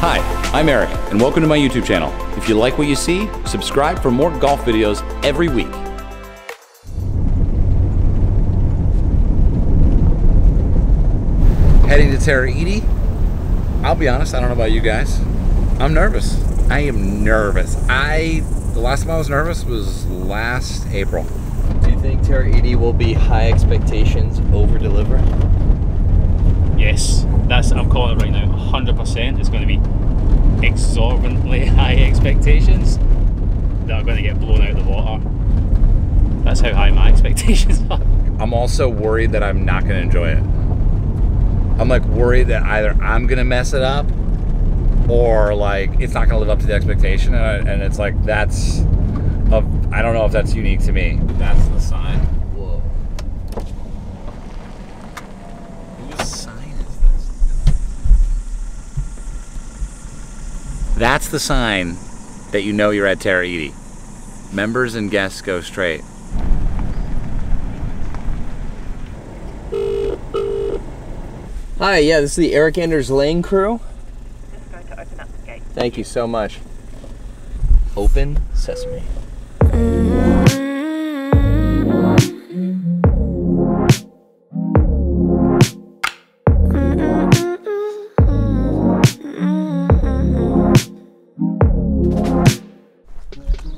Hi, I'm Erik, and welcome to my YouTube channel. If you like what you see, subscribe for more golf videos every week. Heading to Tara Iti. I'll be honest, I don't know about you guys. I'm nervous. I am nervous. The last time I was nervous was last April. Do you think Tara Iti will be high expectations, over-deliver? Yes, I'm calling it right now, 100%. It's going to be exorbitantly high expectations that are going to get blown out of the water. That's how high my expectations are. I'm also worried that I'm not going to enjoy it. I'm like worried that either I'm going to mess it up or like it's not going to live up to the expectation. And it's like, I don't know if that's unique to me. That's the sign. That's the sign that you know you're at Tara Iti. Members and guests go straight. Hi, yeah, this is the Erik Anders Lang crew. I'm just going to open up the gate. Thank you so much. Open sesame.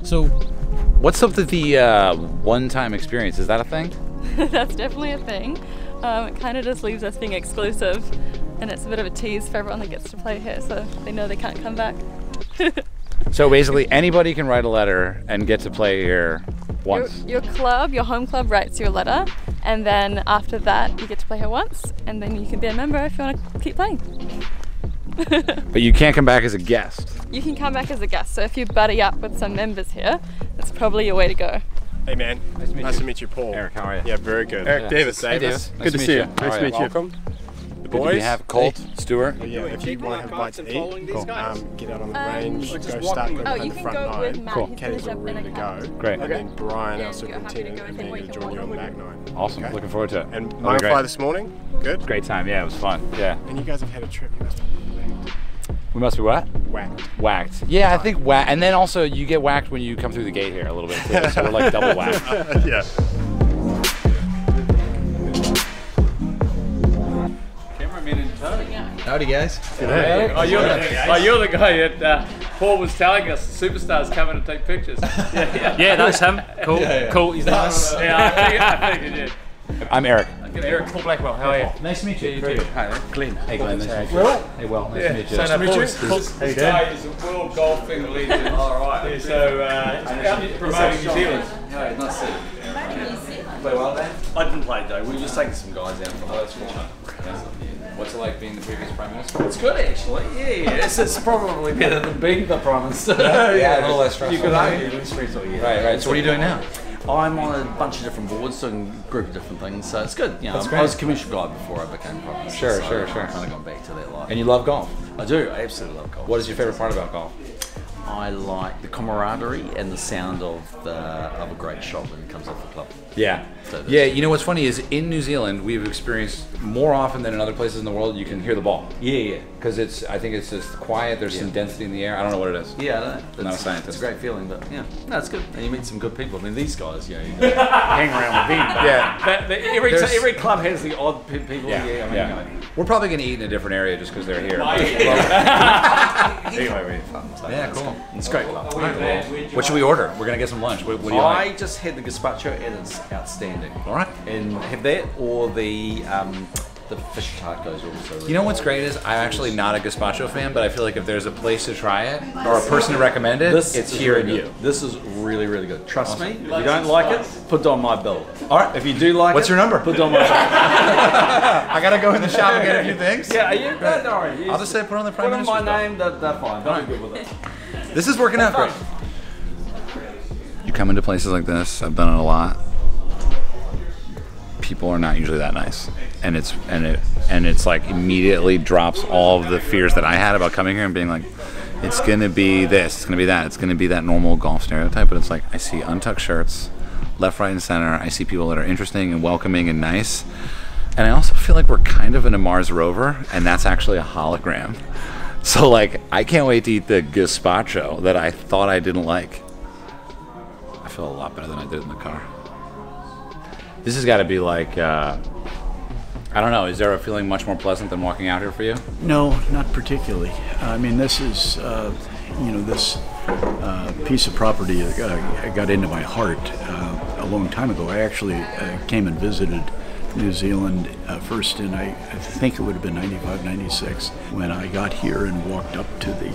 So, what's up with the one-time experience? Is that a thing? That's definitely a thing. It kind of just leaves us being exclusive, and it's a bit of a tease for everyone that gets to play here, so they know they can't come back. So basically, anybody can write a letter and get to play here once. Your club, your home club, writes you a letter, and then after that, you get to play here once, and then you can be a member if you want to keep playing. But you can't come back as a guest. You can come back as a guest, so if you buddy up with some members here, that's probably your way to go. Hey man, nice to meet you, Paul. Erik, how are you? Yeah, very good. Erik Davis. Hey Davis. Good to see you. Nice to meet you. Welcome. The boys. We have Colt, Stuart. Yeah, if you want to have a bite to eat, get out on the range, go start with the front nine. Cool. Caddies are ready to go. Great. And then Brian, our superintendent, and me to join you on the back nine. Awesome. Looking forward to it. And Monterey this morning. Good. Great time. Yeah, it was fun. Yeah. And you guys have had a trip. We must be what? Whacked. Whacked. Yeah, I think whacked. And then also you get whacked when you come through the gate here a little bit too, so we're like double whacked. Yeah. Cameraman in tow. Howdy guys. Hey. Oh, you're the guy that Paul was telling us superstars coming to take pictures. Yeah, that's him. Cool. Cool. He's nice. Yeah, I figured it. I'm Erik. Erik, Paul Blackwell, how are you? Nice to meet you. You too. Hi, Glenn. Hey, Glenn, nice to meet you. Hey, well, nice to meet you. So nice to meet you. This guy is a world golfing legend. All right. So, promoting New Zealand. Hey, nice to see you. Play well then? I didn't play though. We were just taking some guys out for the last corner. What's it like being the previous Prime Minister? It's good actually, yeah. It's probably better than being the Prime Minister. Yeah, all that stress. You could argue. Right. So what are you doing now? I'm on a bunch of different boards doing a group of different things, so it's good. You know, I was a commercial guy before I became Prime Minister. Sure. I kind of gone back to that life. And you love golf? I do. I absolutely love golf. What is your favourite part about golf? I like the camaraderie and the sound of a great shot when it comes off the club. Yeah. So yeah, you know what's funny is in New Zealand we've experienced more often than in other places in the world you can hear the ball. Yeah. Because I think it's just quiet, there's some density in the air. I don't know what it is. Yeah, I don't know. I'm not a scientist. It's a great feeling, but yeah. No, it's good. And you meet some good people. I mean, these guys, you know, you hang around with them. Yeah. Every club has the odd people. I mean, we're probably going to eat in a different area just because they're here. Anyway, yeah, cool. It's great. What should we order? We're going to get some lunch. What do you like? I just had the gazpacho and it's outstanding. All right. And have that or the fish tacos also. You know what's great is I'm actually not a gazpacho fan, but I feel like if there's a place to try it or a person to recommend it, it's here and you. This is really, really good. Trust me, if you don't like it, put it on my bill. All right. If you do like it, what's your number? Put it on my bill. I gotta go in the shop and get a few things. Yeah, no worries. I'll just say put on the Prime Minister's bill. Put on my name, they're fine. Don't be good with it. This is working out great. You come into places like this. I've done it a lot. People are not usually that nice, and it's like immediately drops all of the fears that I had about coming here and being like, it's gonna be this, it's gonna be that, it's gonna be that normal golf stereotype. But it's like I see untucked shirts, left, right, and center. I see people that are interesting and welcoming and nice. And I also feel like we're kind of in a Mars rover, and that's actually a hologram. So, like, I can't wait to eat the gazpacho that I thought I didn't like. I feel a lot better than I did in the car. This has got to be like, I don't know, is there a feeling much more pleasant than walking out here for you? No, not particularly. I mean, this is, you know, this piece of property got into my heart a long time ago. I actually came and visited New Zealand first, and I think it would have been 95, 96, when I got here and walked up to the,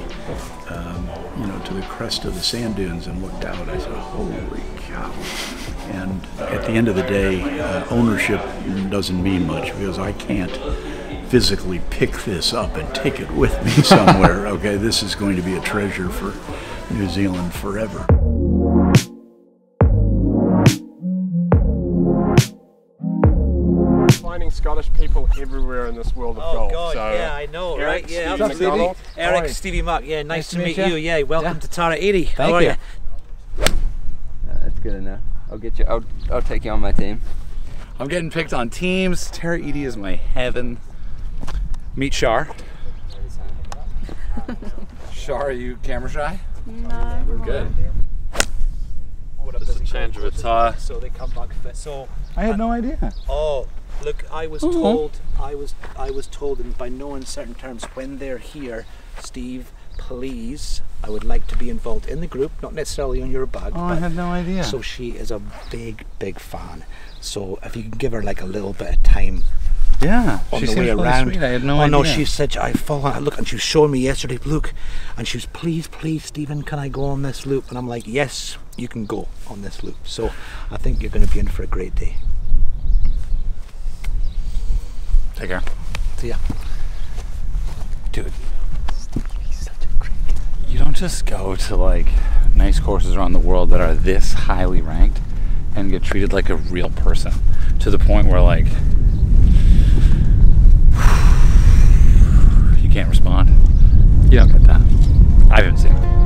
you know, to the crest of the sand dunes and looked out. I said, "Holy cow!" And at the end of the day, ownership doesn't mean much because I can't physically pick this up and take it with me somewhere. Okay, this is going to be a treasure for New Zealand forever. Scottish people everywhere in this world of golf. God, so yeah, I know, Eric, right? Yeah, Stevie absolutely. Eric, hi. Stevie Muck, yeah, nice to meet you. Yeah, welcome to Tara Iti. How are you? That's good enough. I'll get you. I'll take you on my team. I'm getting picked on teams. Tara Iti is my heaven. Meet Shar. Shar, are you camera shy? No, we're good. Just a change of attire. So they come back fit. So I had no idea. Oh. Look, I was told, and by no uncertain terms, when they're here, Steve, please, I would like to be involved in the group, not necessarily on your bag. Oh, I had no idea. So she is a big, big fan. So if you can give her like a little bit of time. Yeah, on the way around. Sweet. I had no idea. Oh no, she said, I follow. Look, and she was showing me yesterday. Look, and she was, please, please, Stephen, can I go on this loop? And I'm like, yes, you can go on this loop. So I think you're going to be in for a great day. Take care. See ya. Dude, he's such a great guy. You don't just go to like nice courses around the world that are this highly ranked and get treated like a real person to the point where like you can't respond. You don't get that. I haven't seen it.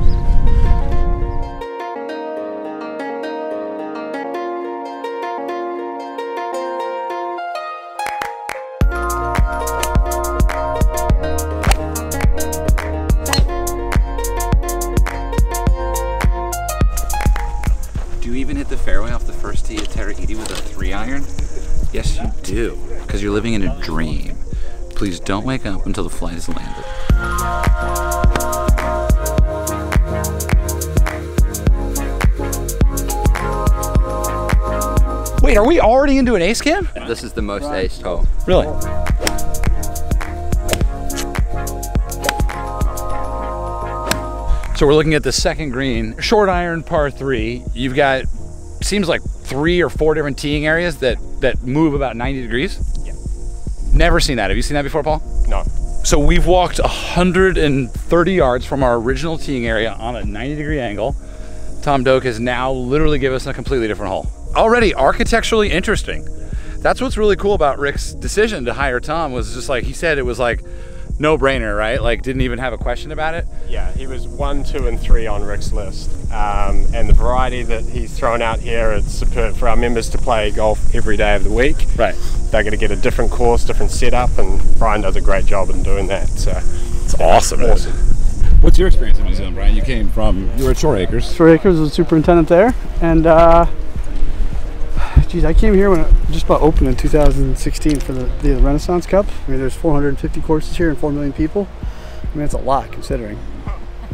Because you're living in a dream. Please don't wake up until the flight has landed. Wait, are we already into an ace cam? This is the most aced hole. Really? So we're looking at the second green, short iron par 3. You've got, seems like 3 or 4 different teeing areas that move about 90 degrees? Yeah. Never seen that. Have you seen that before, Paul? No. So we've walked 130 yards from our original teeing area on a 90-degree angle. Tom Doak has now literally given us a completely different hole. Already architecturally interesting. That's what's really cool about Ric's decision to hire Tom was just like, he said it was like, no-brainer, right? Like, didn't even have a question about it? Yeah, he was 1, 2, and 3 on Ric's list. And the variety that he's thrown out here, it's superb for our members to play golf every day of the week. Right. They're going to get a different course, different setup, and Brian does a great job in doing that. So it's awesome. Awesome. What's your experience in New Zealand, Brian? You came from, you were at Shore Acres. Shore Acres was the superintendent there. And, geez, I came here when it just about opened in 2016 for the Renaissance Cup. I mean, there's 450 courses here and 4 million people. I mean, that's a lot considering.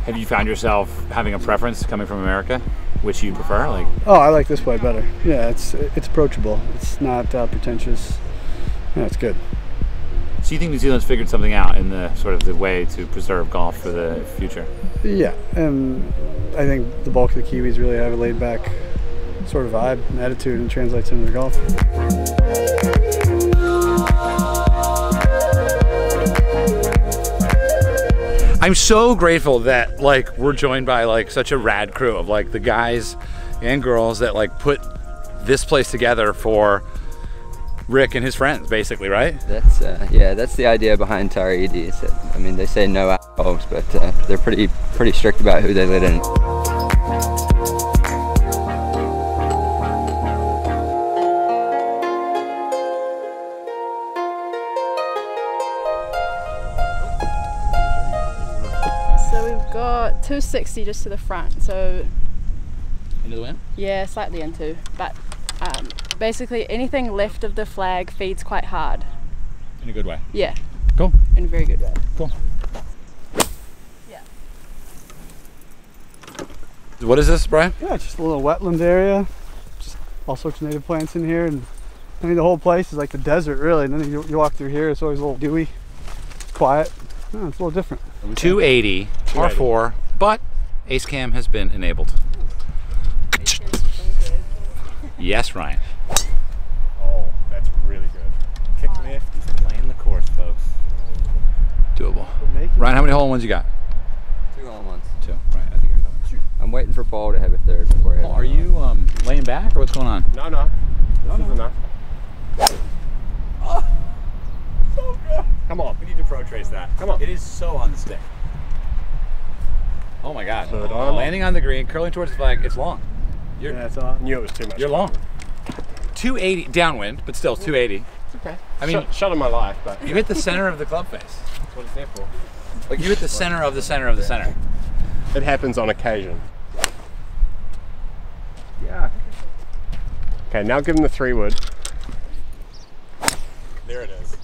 Have you found yourself having a preference coming from America, which you prefer? Like, oh, I like this way better. Yeah, it's approachable. It's not pretentious. Yeah, it's good. So you think New Zealand's figured something out in the sort of the way to preserve golf for the future? Yeah, and I think the bulk of the Kiwis really have a laid back sort of vibe and attitude, and translates into the golf. I'm so grateful that like we're joined by like such a rad crew of like the guys and girls that like put this place together for Ric and his friends, basically, right? That's yeah, that's the idea behind Tara Iti. Is that, I mean, they say no assholes, but they're pretty strict about who they let in. Got 260 just to the front, so... Into the wind? Yeah, slightly into, but basically anything left of the flag feeds quite hard. In a good way? Yeah. Cool. In a very good way. Cool. Yeah. What is this, Brian? Yeah, it's just a little wetland area. Just all sorts of native plants in here, and I mean the whole place is like the desert really, and then you walk through here, it's always a little dewy. It's quiet. No, it's a little different. 280, par 4, but Ace Cam has been enabled. Yes, Ryan. Oh, that's really good. Kick lift, he's playing the course, folks. Doable. Ryan, how many hole-in-ones you got? 2 hole-in-ones. 2, right, I think I'm waiting for Paul to have a third before I have Are you laying back, or what's going on? No, no. This is enough. Oh, so good. Come on, we need to pro-trace that. Come on. It is so on the stick. Oh my God. Oh. Landing on the green, curling towards the flag, it's long. I knew it was too much. You're long. 280 downwind, but still 280. It's okay. I mean, shut in my life, but you hit the center of the club face. That's what it's there for. Like you hit the center of the center of the center. It happens on occasion. Yeah. Okay, now give him the 3-wood. There it is.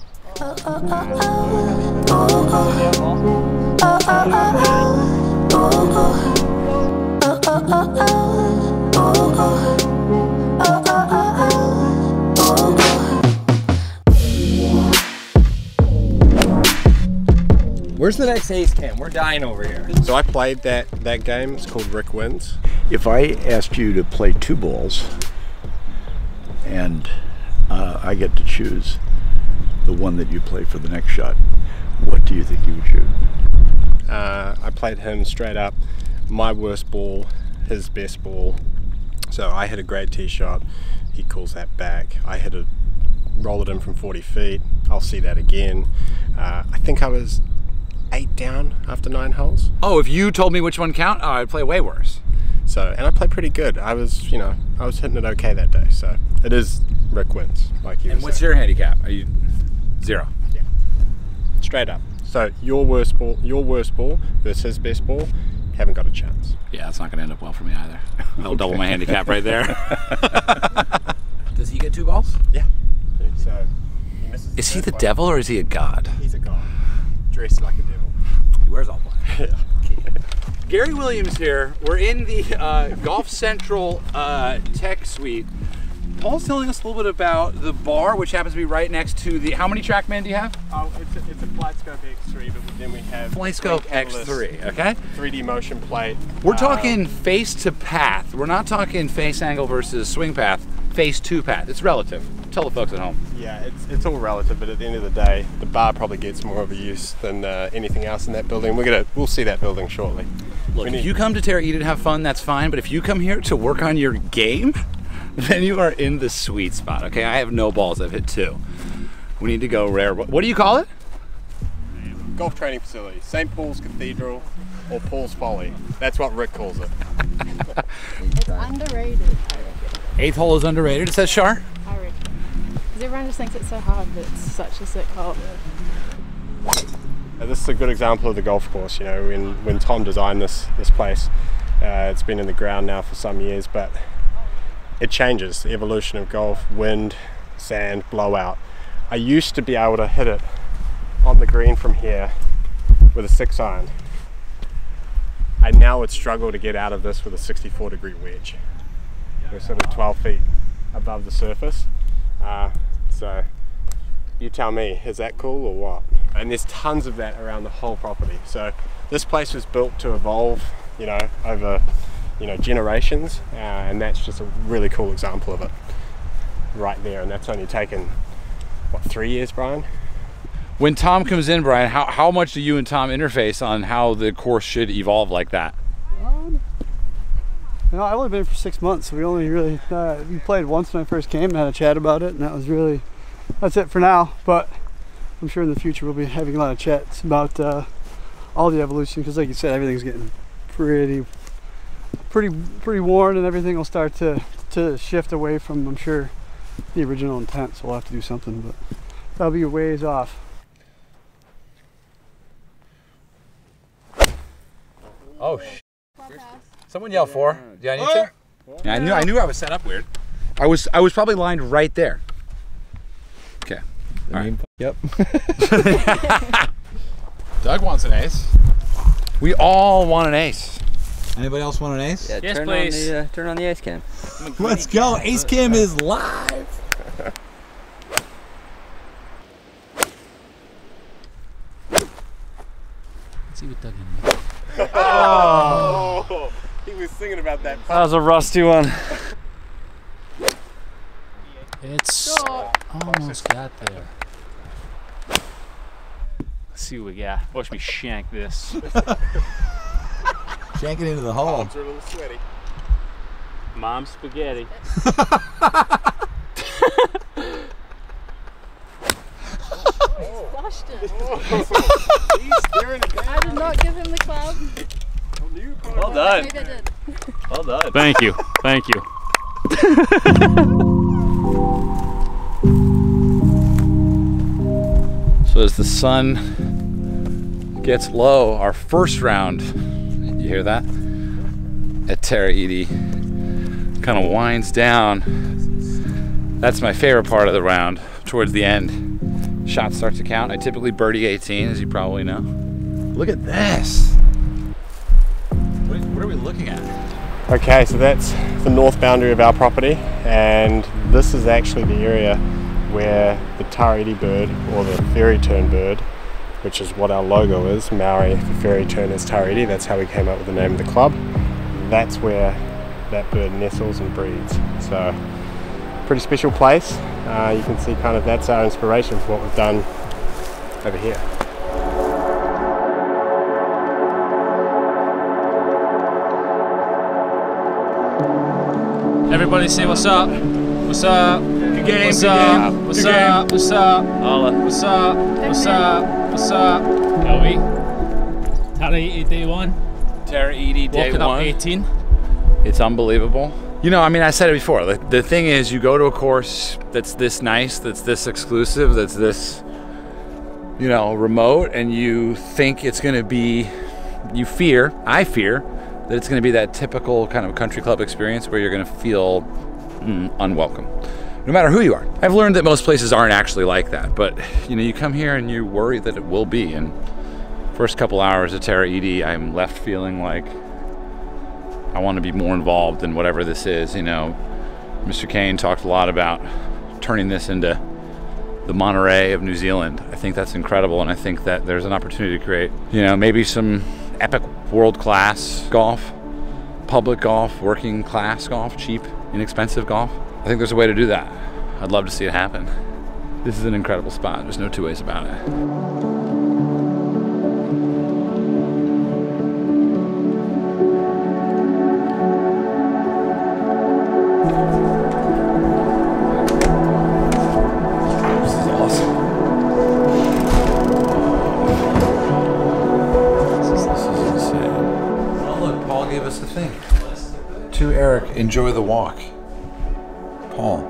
Where's the next Ace Cam? We're dying over here. So I played that game. It's called Rick Wins. If I asked you to play 2 balls and I get to choose the one that you play for the next shot, what do you think you would shoot? I played him straight up. My worst ball, his best ball. So I hit a great tee shot. He calls that back. I hit a roll at him from 40 feet. I'll see that again. I think I was 8 down after 9 holes. Oh, if you told me which one count, oh, I'd play way worse. So, and I played pretty good. I was, you know, I was hitting it okay that day. So it is Rick Wins, like you. And what's your handicap? Are you 0? Yeah, straight up. So your worst ball versus his best ball. Haven't got a chance. Yeah, it's not going to end up well for me either. I'll double my handicap right there. Does he get 2 balls? Yeah. So he misses. Is he the devil or is he a god? He's a god. Dressed like a devil. He wears all black. Yeah. Gary Williams here. We're in the Golf Central tech suite. Paul's telling us a little bit about the bar, which happens to be right next to the... How many TrackMan do you have? Oh, it's a Flightscope X3, but then we have... Flightscope X3, okay? 3D motion plate. We're talking face to path. We're not talking face angle versus swing path, face to path. It's relative. Tell the folks at home. Yeah, it's all relative, but at the end of the day, the bar probably gets more of a use than anything else in that building. We'll see that building shortly. Look, if you come to Tara Iti to have fun, that's fine, but if you come here to work on your game, then you are in the sweet spot, okay? I have no balls, I've hit 2. We need to go rare. What do you call it? Golf training facility, St. Paul's Cathedral or Paul's Folly. That's what Rick calls it. It's underrated. 8th hole is underrated, it says Shar? I reckon. Because everyone just thinks it's so hard, but it's such a sick hole. Now, this is a good example of the golf course, you know, when Tom designed this place, it's been in the ground now for some years, but it changes, the evolution of golf, wind, sand, blowout. I used to be able to hit it on the green from here with a 6-iron. I now would struggle to get out of this with a 64-degree wedge. We're sort of 12 feet above the surface. So you tell me, is that cool or what? And there's tons of that around the whole property. So this place was built to evolve, you know, over generations, and that's just a really cool example of it right there. And that's only taken, what, 3 years, Brian? When Tom comes in, Brian, how much do you and Tom interface on how the course should evolve like that? You know, I've only been here for 6 months, so we only really we played once when I first came and had a chat about it, and that's it for now. But I'm sure in the future we'll be having a lot of chats about all the evolution, because like you said, everything's getting pretty worn, and everything will start to shift away from, I'm sure, the original intent, so we'll have to do something, but that'll be a ways off. Oh, shit. Someone yell four. Do I need to? Yeah, I knew I was set up weird. I was probably lined right there. Okay. All right. Yep. Doug wants an ace. We all want an ace. Anybody else want an ace? Yeah, yes, please. Turn on the ace cam. Let's go. Ace cam is live. Let's see what Doug did. Oh! He was singing about that. That was a rusty one. It's almost got there. Let's see what we got. Watch me shank this. Shank it into the hole. Palms are a little sweaty. Mom's spaghetti. Squashed it. Oh, he's staring at that. I did not give him the club. Well done. Well done. Thank you. Thank you. So as the sun gets low, our first round, you hear that? At Tara Iti kind of winds down. That's my favorite part of the round, towards the end. Shots start to count. I typically birdie 18, as you probably know. Look at this. What are we looking at? Okay, so that's the north boundary of our property, and this is actually the area where the Tara Iti bird, or the fairy tern bird, which is what our logo is, Maori for fairy tern is Tara Iti. That's how we came up with the name of the club. That's where that bird nestles and breeds. So, pretty special place. You can see kind of that's our inspiration for what we've done over here. Everybody say what's up. What's up? Good game. What's up? What's up? What's up? What's up? What's up? What's up? LV. Tara Iti day one. Tara Iti day one. Walking up 18. It's unbelievable. You know, I mean, I said it before, the thing is, you go to a course that's this nice, that's this exclusive, that's this, you know, remote, and you think it's gonna be, I fear, that it's gonna be that typical kind of country club experience where you're gonna feel unwelcome, no matter who you are. I've learned that most places aren't actually like that, but you know, you come here and you worry that it will be, and first couple hours at Tara Iti, I'm left feeling like, I want to be more involved in whatever this is, you know. Mr. Kayne talked a lot about turning this into the Monterey of New Zealand. I think that's incredible, and I think that there's an opportunity to create, you know, maybe some epic world-class golf, public golf, working class golf, cheap, inexpensive golf. I think there's a way to do that. I'd love to see it happen. This is an incredible spot. There's no two ways about it. Enjoy the walk. Paul.